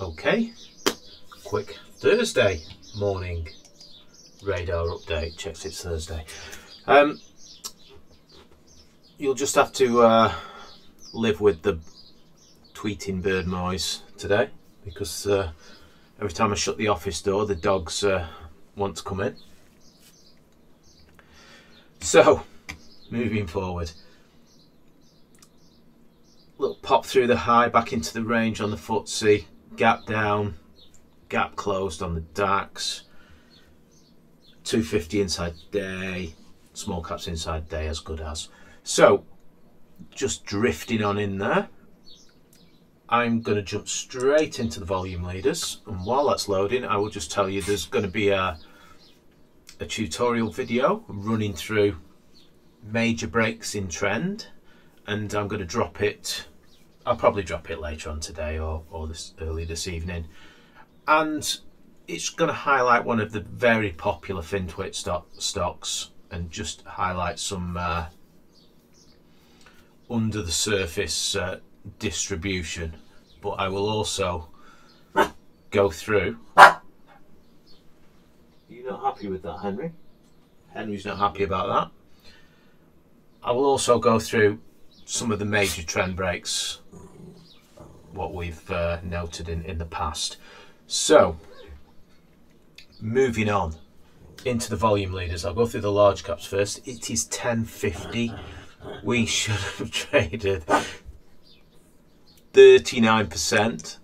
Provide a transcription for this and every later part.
Okay, quick Thursday morning radar update. Checks it's Thursday. You'll just have to live with the tweeting bird noise today, because every time I shut the office door, the dogs want to come in. So, moving forward. Little pop through the high back into the range on the FTSE. Gap down, gap closed on the DAX. 250 inside day, small caps inside day as good as. So, just drifting on in there. I'm going to jump straight into the volume leaders, and while that's loading I will just tell you there's going to be a tutorial video running through major breaks in trend, and I'm going to drop it, I'll probably drop it later on today or early this evening, and it's going to highlight one of the very popular FinTwit stocks and just highlight some under the surface distribution. But I will also go through. Are you not happy with that, Henry? Henry's not happy about that. I will also go through some of the major trend breaks, what we've noted in the past. So, moving on into the volume leaders, I'll go through the large caps first. It is 10:50. We should have traded 39%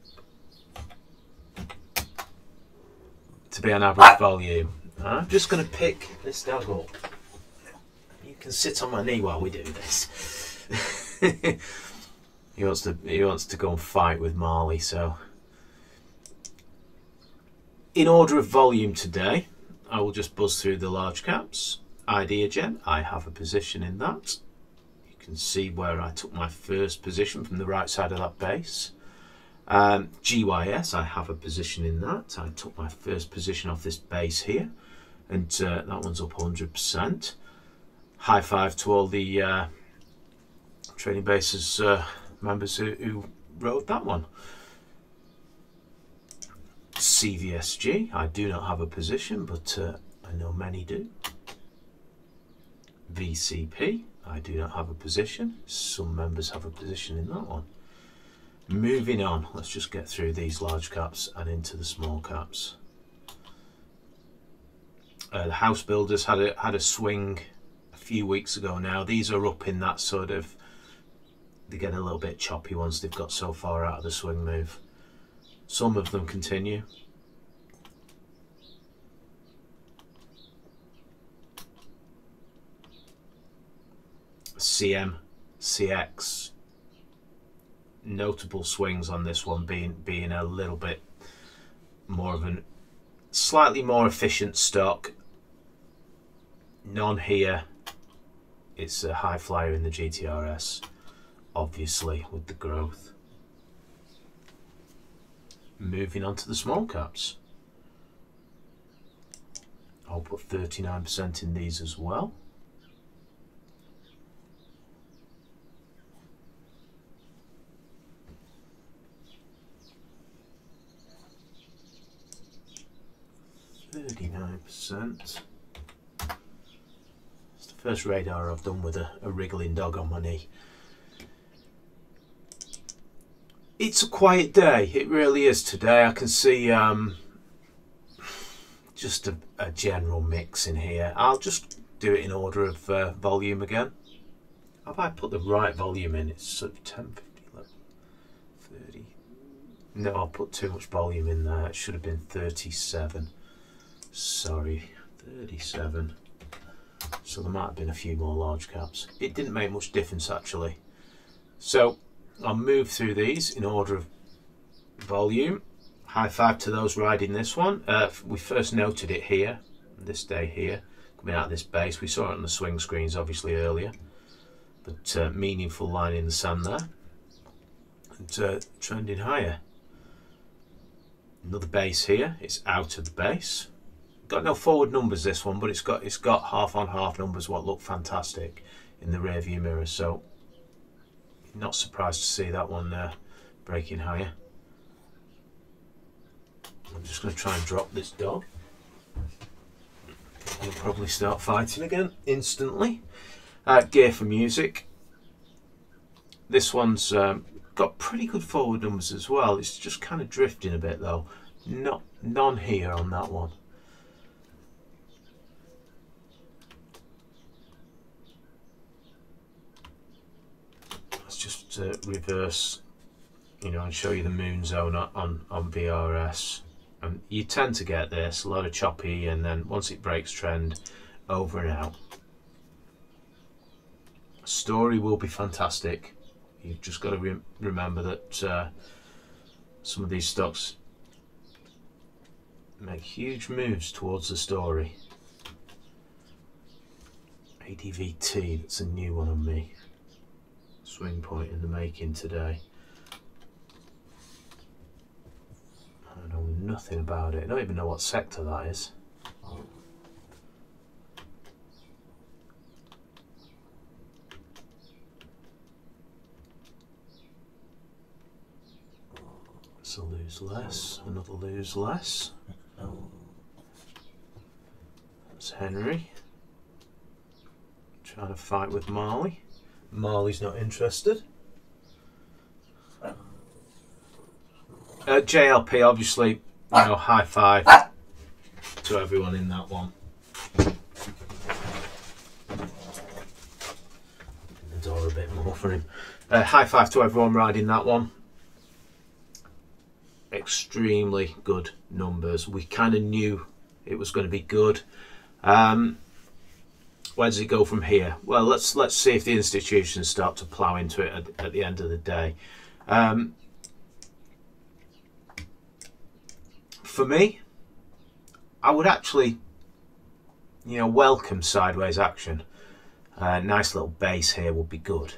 to be an average volume. I'm just going to pick this dog up. You can sit on my knee while we do this. he wants to go and fight with Marley. So, in order of volume today, I will just buzz through the large caps. Ideogen, I have a position in that. Can see where I took my first position from the right side of that base. GYS, I have a position in that. I took my first position off this base here, and that one's up 100%. High five to all the Trading Bases members who rode that one. CVSG, I do not have a position, but I know many do. VCP, I do not have a position. Some members have a position in that one. Moving on, let's just get through these large caps and into the small caps. The house builders had a swing a few weeks ago now. These are up in that sort of, they get a little bit choppy once they've got so far out of the swing move. Some of them continue. CM, CX, notable swings on this one, being a little bit more of a slightly more efficient stock. None here. It's a high flyer in the GTRS, obviously, with the growth. Moving on to the small caps. I'll put 39% in these as well. It's the first radar I've done with a wriggling dog on my knee. It's a quiet day, it really is today. I can see just a general mix in here. I'll just do it in order of volume again. Have I put the right volume in? It's sort of 10, 50, 11, 30. No, I'll put too much volume in there. It should have been 37. Sorry, 37. So there might have been a few more large caps. It didn't make much difference actually. So I'll move through these in order of volume. High five to those riding this one. We first noted it here, this day here, coming out of this base. We saw it on the swing screens obviously earlier, but meaningful line in the sand there, and trending higher. Another base here. It's out of the base. Got no forward numbers this one, but it's got half on half numbers, what look fantastic in the rear view mirror. So not surprised to see that one breaking higher. just going to try and drop this dog. We'll probably start fighting again instantly. Gear for music. This one's got pretty good forward numbers as well. It's just kind of drifting a bit though. Not none here on that one. Let's just reverse, you know, and show you the moon zone on VRS. And you tend to get this, a lot of choppy, and then once it breaks trend, over and out. Story will be fantastic. You've just got to remember that some of these stocks make huge moves towards the story. ADVT, that's a new one on me. Swing point in the making today. I know nothing about it. I don't even know what sector that is. So lose less, another lose less. That's Henry. Trying to fight with Marley. Marley's not interested. JLP, obviously, you know, high five to everyone in that one. The door a bit more for him. High five to everyone riding that one. Extremely good numbers. We kind of knew it was going to be good. Where does it go from here? Well, let's see if the institutions start to plow into it at the end of the day. For me, I would actually, you know, welcome sideways action. Nice little base here would be good,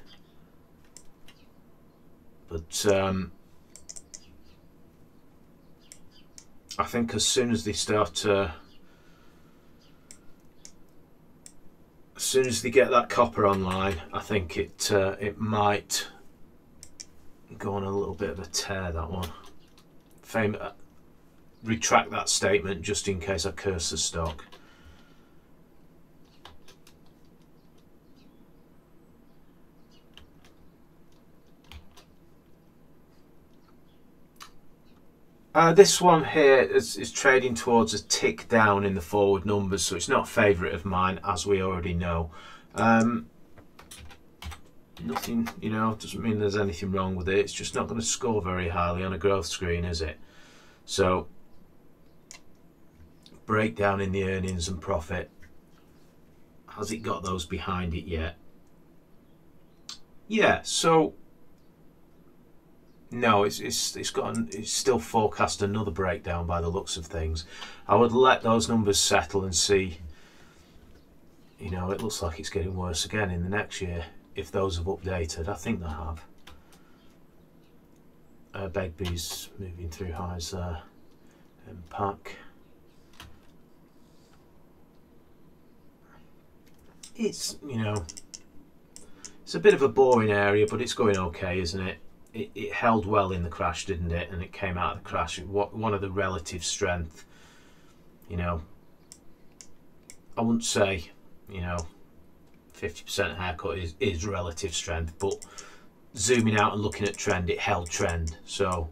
but I think as soon as they start, as soon as they get that copper online, I think it it might go on a little bit of a tear. That one, retract that statement just in case I curse the stock. This one here is trading towards a tick down in the forward numbers, so it's not a favourite of mine, as we already know. Nothing, you know, doesn't mean there's anything wrong with it. It's just not going to score very highly on a growth screen, is it? So, breakdown in the earnings and profit. Has it got those behind it yet? Yeah, so... no, it's still forecast another breakdown by the looks of things. I would let those numbers settle and see. You know, it looks like it's getting worse again in the next year if those have updated. I think they have. Begbie's moving through highs there, and Pack. It's, you know, it's a bit of a boring area, but it's going okay, isn't it? It held well in the crash, didn't it? And it came out of the crash. One of the relative strength, you know, I wouldn't say, you know, 50% haircut is relative strength, but zooming out and looking at trend, it held trend. So,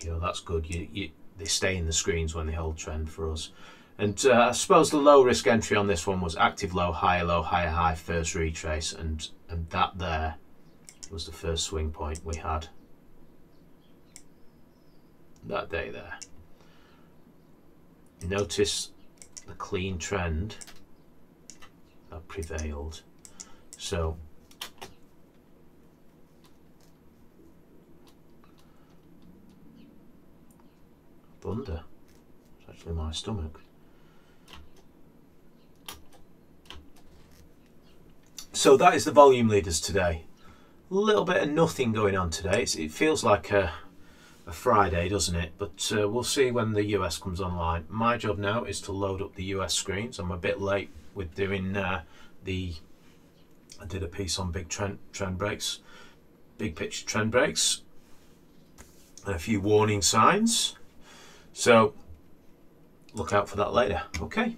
you know, that's good. They stay in the screens when they hold trend for us. And I suppose the low risk entry on this one was active low, higher high, first retrace, and that there was the first swing point we had that day there. Notice the clean trend that prevailed. So thunder, it's actually my stomach. So that is the volume leaders today. Little bit of nothing going on today. It feels like a Friday, doesn't it? But we'll see when the US comes online. My job now is to load up the US screens. I'm a bit late with doing I did a piece on big trend breaks, big picture trend breaks. and a few warning signs. So look out for that later. Okay.